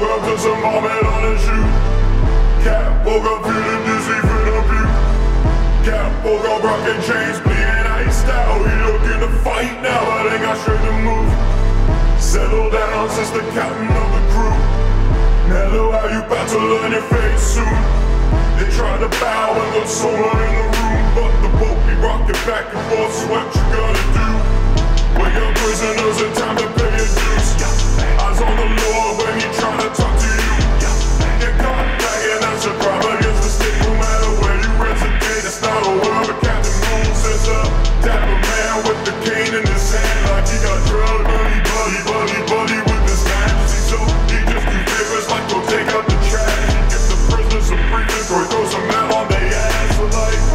woke up to some vomit on his shoe. Cat woke up feeling dizzy from the view. Cat woke up rocking chains, bleeding iced out. He looking to fight now, but ain't got strength to move. Settle down since the captain of the crew. Mellow out, you bout to learn your fate soon. They tried to bow and got solar in the room, but the boat be rocking back and forth, so what you gotta do? We're young prisoners and time to pay your dues. Eyes on the Lord when he trying to talk to you. Get caught back and that's your crime against the state. No matter where you resident, it's not a world where Captain Moon says a dapper man with the cane in his hand, like he got drugged. Buddy with his hands, he so he just do favors like go take out the trash. He gives the prisoners some free drink or he throws a man on their ass for life.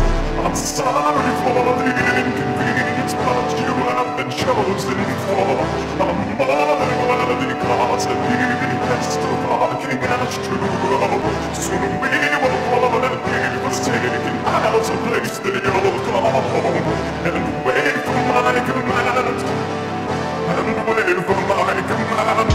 I'm sorry for the inconvenience, but you have been chosen for a modern worthy cause, and he has the barking ash to grow. Soon we will fall and he was taken out to place that you'll call home. And wait for my command. And wait for my command.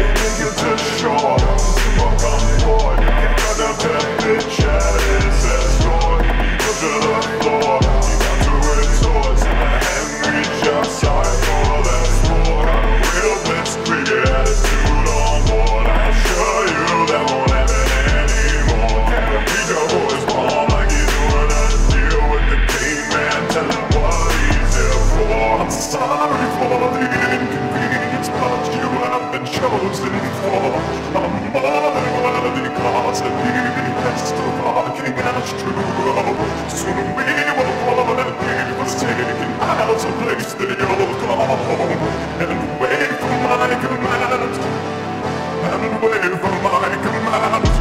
They take you to shore, smoke on board. You got a bad bitch at his ass door. You go to the floor, you got to retort. And reach outside for that floor. Got a real bitch, creepy attitude on board. I'll show you that won't happen anymore. Can't beat the boy's bomb like he's doing a deal with the king man. Tell him what he's there for. I'm sorry for the inconvenience, but you have been chosen for a modern worthy cause, and he has the barking ash to grow. Soon we will fall and he was taken out to place that you'll call home. And wait for my command. And wait for my command.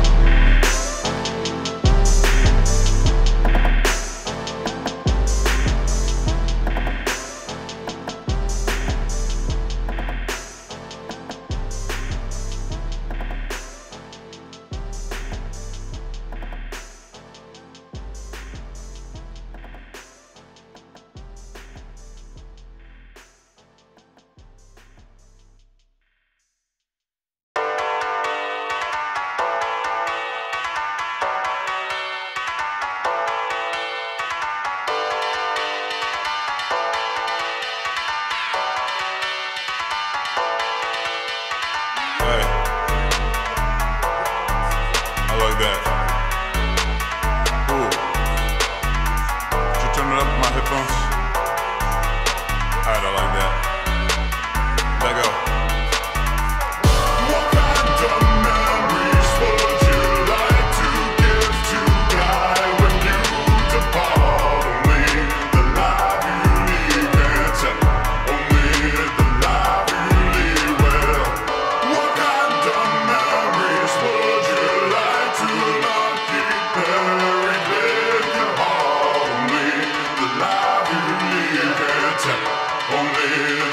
Only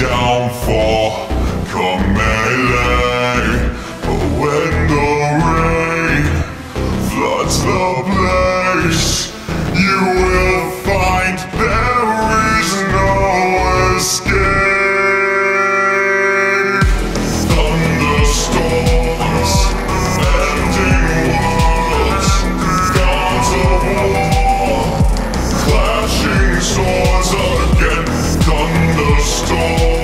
Downfall, come melee. But when the rain floods the place, you will find there is no escape. Thunderstorms, ending worlds, gods of war, clashing swords again. Thunderstorms.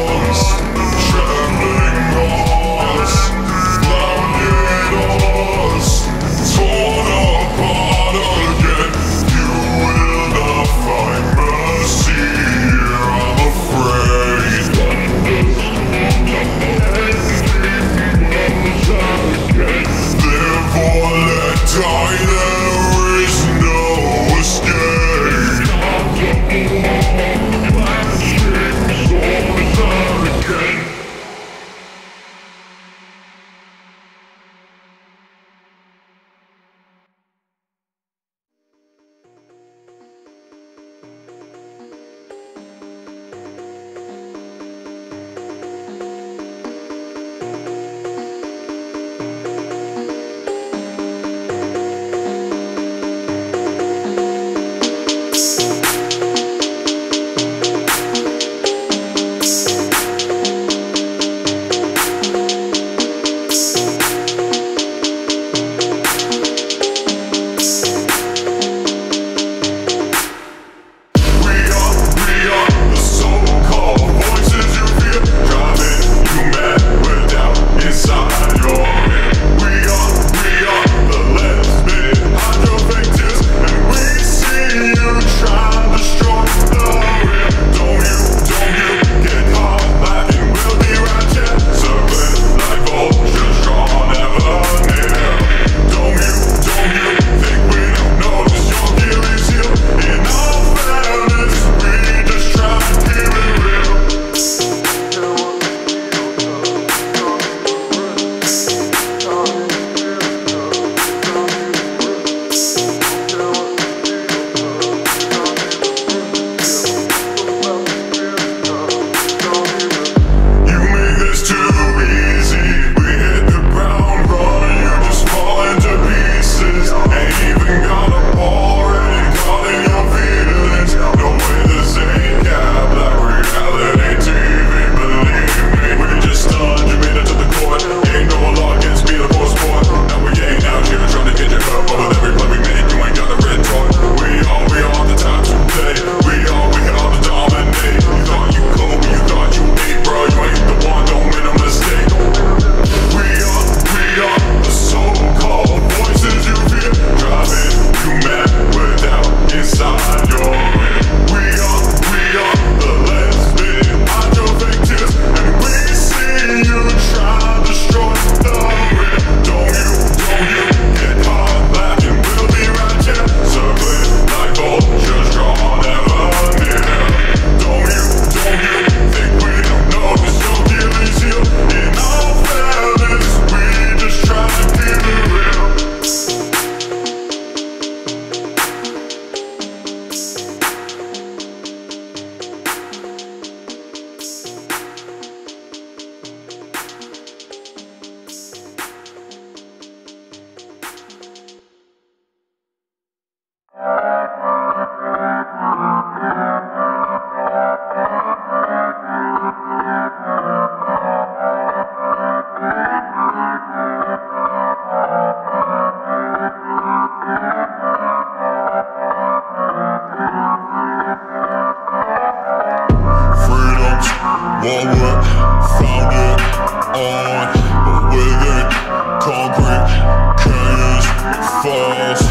Fires,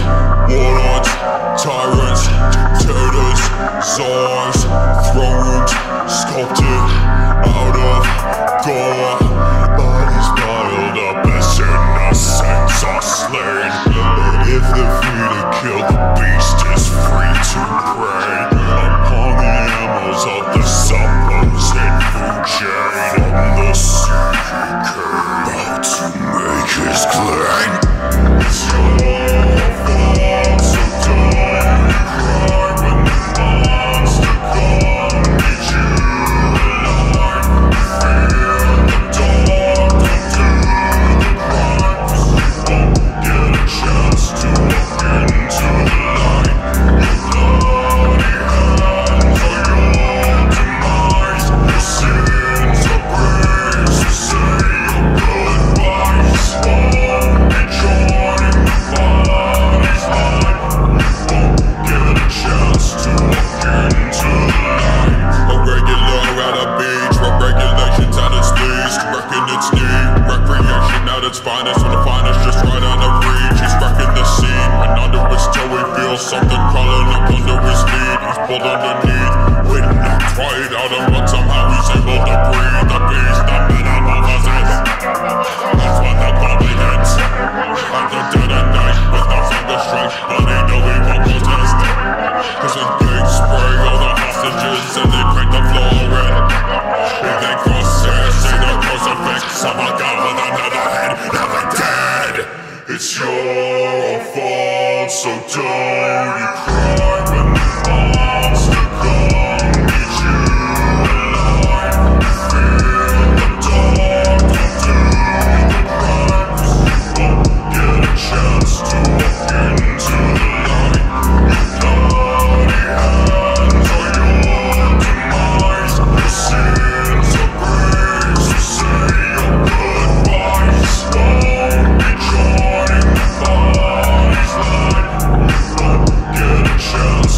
warlords, tyrants, dictators, czars, thrones, sculpted out of gore. Bodies piled up as innocents are slain. But if the fear to kill the beast is free to prey upon the animals of the supposed food chain, from the sea he came out to make his claim. Something crawling up under his feet, he's pulled underneath, waiting to cry it out, and but somehow he's able to breathe. The beast, the minimum has it. That's when the body hits. At the dead at night, with no finger strike, but ain't no evil protest. Cause in big spray, all the hostages, and they break the floor in. If they cross here, see the crucifix of a god with another head, never dead. It's your fault, so don't you cry when the monster comes. Get you alive, fear the dark, don't do the crime, cause you won't get a chance to walk into the light. Your bloody hands are your demise, your sins are graves, you say your goodbyes. Don't be joining the fight. Get a chance.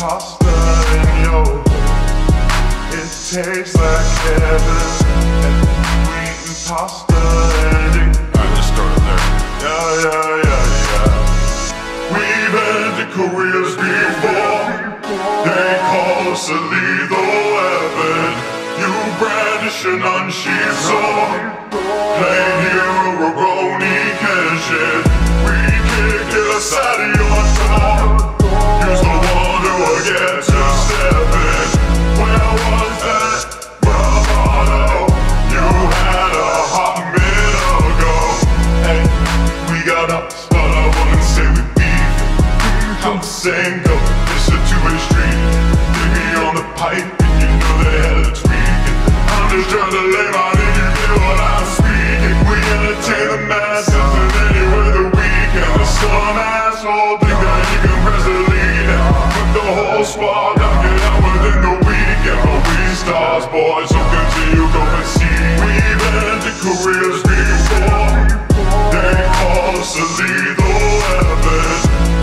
pasta and yogurt. It tastes like heaven. And we're eating pasta and yogurt. Alright, let's start it there. Yeah, yeah, yeah, yeah. We've had the careers before. They call us a lethal weapon. You brandish an unsheathed sword, playing hero roni kenshin. We kicked us out of your door. Use the water again to step in. Where was that bravado? You had a hot minute ago. Hey, we got up, but I wouldn't say we beat it. I'm saying go, it's a two-way street. Dig me on the pipe and you know they had a tweak. I'm just trying to lay my name, you get what I speak. If we entertain the masses in any way that we can, there's some asshole think that you can press the lead and put the whole squad down, get out within the week. And but we stars, boys, so continue go and see. We've had the careers before. They call us a lethal weapon.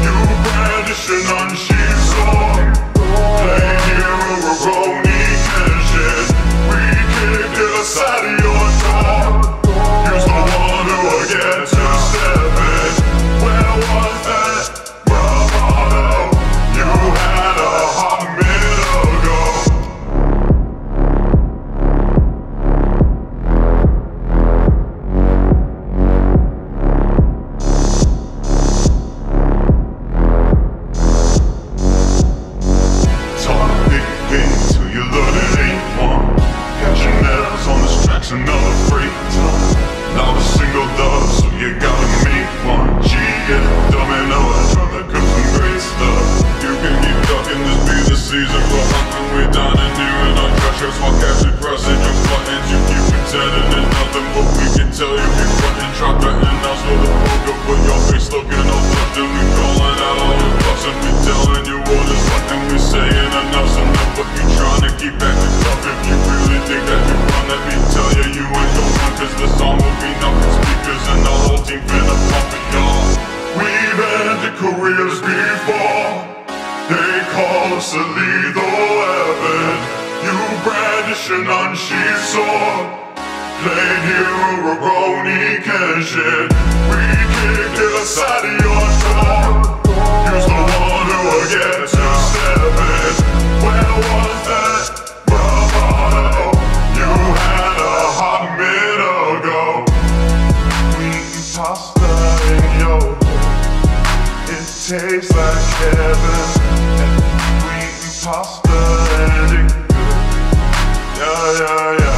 You brandish an unsheathed sword, play hero or Roni Kenshin. We kicked us out of your door. Use the water again to step in. Where was that bravado? You had a hot minute ago. Talk big things till you learn it ain't one. Catch your nails on this track's another freight ton. Not a single dove, so you gotta make one. G, get dumbing up, try to cook some great stuff. You can keep ducking, this be the season for hunting. We're dining here in our dress while catching presses and buttons. You keep pretending and nothing, but we can tell you we frontin'. Try threatening us with a poker, but your face looking all flushed. And we calling out all the bucks and we telling you all this fucking we saying enough's enough. But you trying to keep acting tough. If you really think that you run, let me tell you, you ain't no one. Cause the song will be knocking speakers and the whole team finna pump it, y'all. We've had the careers before. They call us a lethal weapon. You brandish an unsheathed sword, played hero or Roni Kenshin. We kicked us out of your door. Use the water again to step in. Where was that bravado? You had a hot minute ago. We eat pasta and yogurt. It tastes like heaven. And we eat pasta and it's good. Yeah, yeah, yeah, yeah.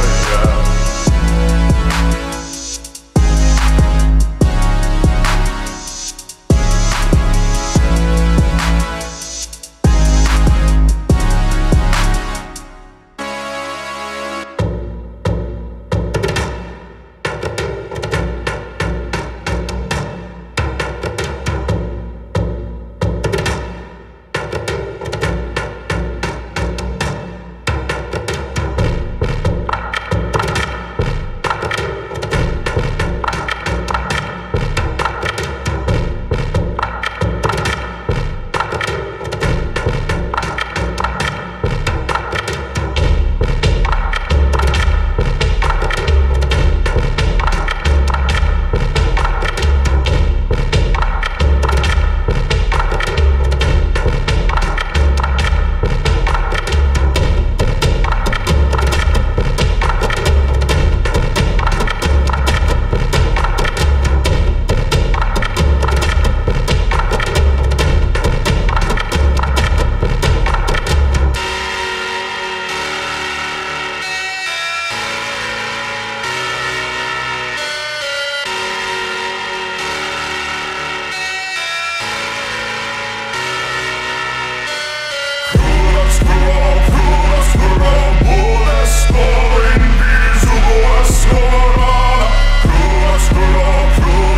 Through us, through all, through us, through all, through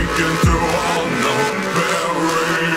Breaking through unknown barriers.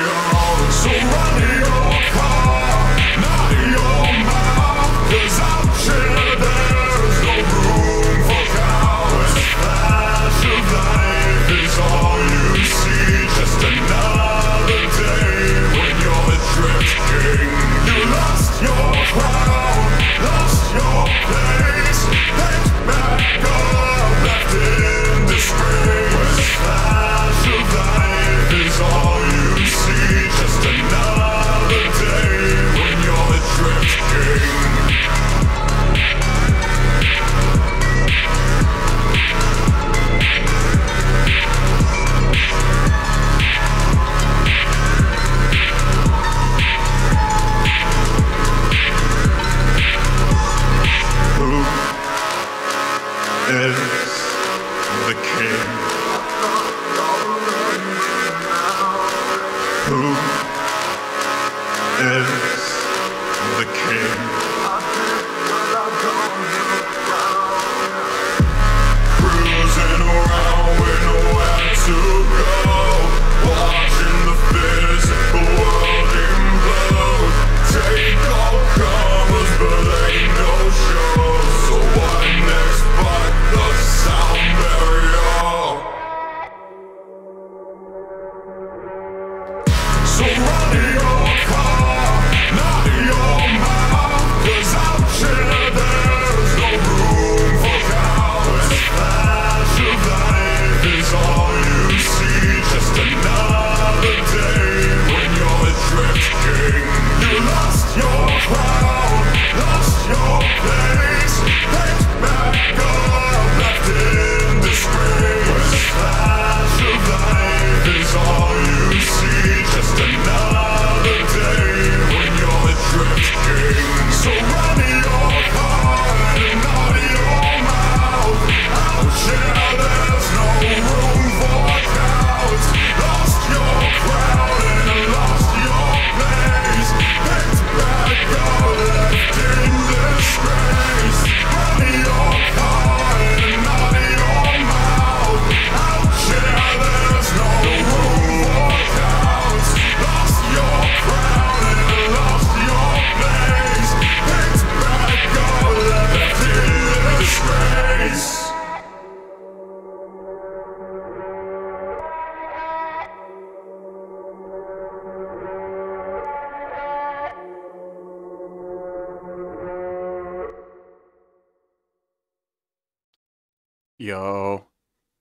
Yo,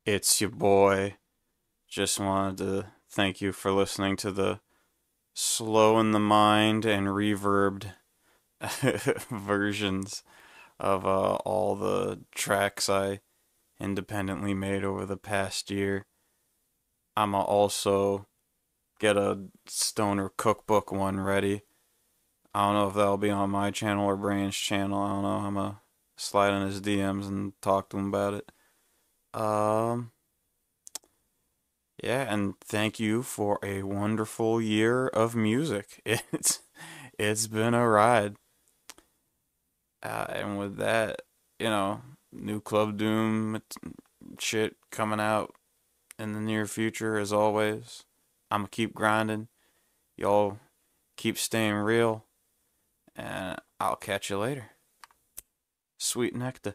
it's your boy. Just wanted to thank you for listening to the slow in the mind and reverbed versions of all the tracks I independently made over the past year. I'ma also get a stoner cookbook one ready. I don't know if that'll be on my channel or Brand's channel. I don't know. I'ma slide in his DMs and talk to him about it. Yeah, and thank you for a wonderful year of music. It's been a ride. And with that, you know, new Club Doom shit coming out in the near future as always. I'ma keep grinding. Y'all keep staying real, and I'll catch you later. Sweet nectar.